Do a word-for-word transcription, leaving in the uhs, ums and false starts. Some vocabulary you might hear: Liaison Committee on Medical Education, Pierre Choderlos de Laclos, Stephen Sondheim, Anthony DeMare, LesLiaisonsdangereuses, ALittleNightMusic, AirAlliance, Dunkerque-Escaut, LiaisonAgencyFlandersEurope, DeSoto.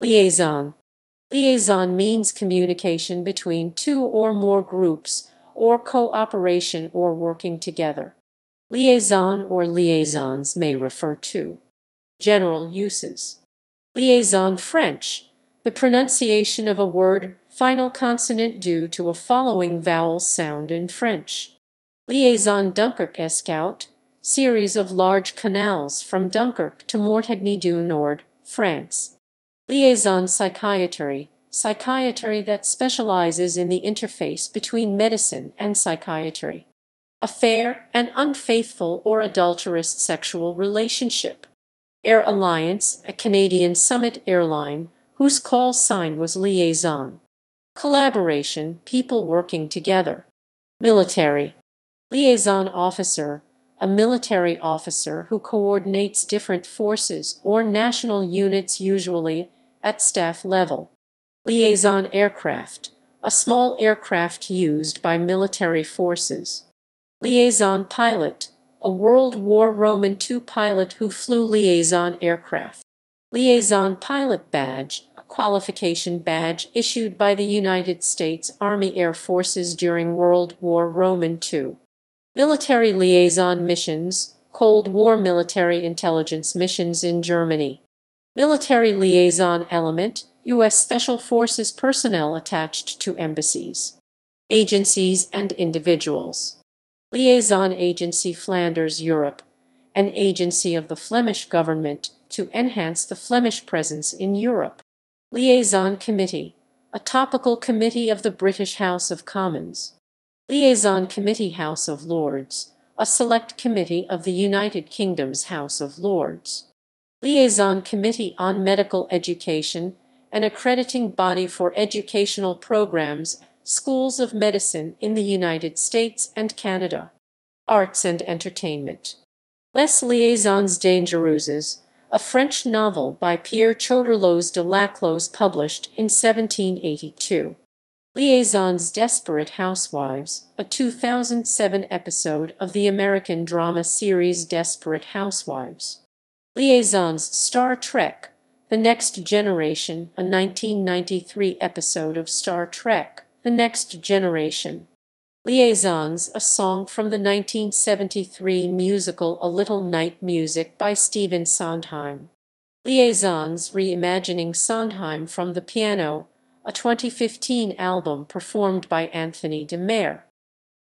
Liaison. Liaison means communication between two or more groups, or cooperation or working together. Liaison or liaisons may refer to general uses. Liaison French. The pronunciation of a word, final consonant due to a following vowel sound in French. Liaison Dunkerque-Escaut. Series of large canals from Dunkirk to Mortagne du Nord, France. Liaison Psychiatry, psychiatry that specializes in the interface between medicine and psychiatry. Affair, an unfaithful or adulterous sexual relationship. Air Alliance, a Canadian Summit airline, whose call sign was Liaison. Collaboration, people working together. Military. Liaison Officer, a military officer who coordinates different forces or national units, usually at staff level. Liaison aircraft, a small aircraft used by military forces. Liaison pilot, a World War Roman Two pilot who flew liaison aircraft. Liaison pilot badge, a qualification badge issued by the United States Army Air Forces during World War Roman Two. Military liaison missions, Cold War military intelligence missions in Germany. Military liaison element, U S Special Forces personnel attached to embassies, agencies, and individuals. Liaison Agency Flanders Europe, an agency of the Flemish government to enhance the Flemish presence in Europe. Liaison Committee, a topical committee of the British House of Commons. Liaison Committee House of Lords, a select committee of the United Kingdom's House of Lords. Liaison Committee on Medical Education, an accrediting body for educational programs, schools of medicine in the United States and Canada. Arts and Entertainment. Les Liaisons Dangereuses, a French novel by Pierre Choderlos de Laclos published in seventeen eighty-two. Liaisons Desperate Housewives, a two thousand seven episode of the American drama series Desperate Housewives. Liaisons Star Trek, The Next Generation, a nineteen ninety-three episode of Star Trek, The Next Generation. Liaisons, a song from the nineteen seventy-three musical A Little Night Music by Stephen Sondheim. Liaisons Reimagining Sondheim from the Piano, a twenty fifteen album performed by Anthony DeMare.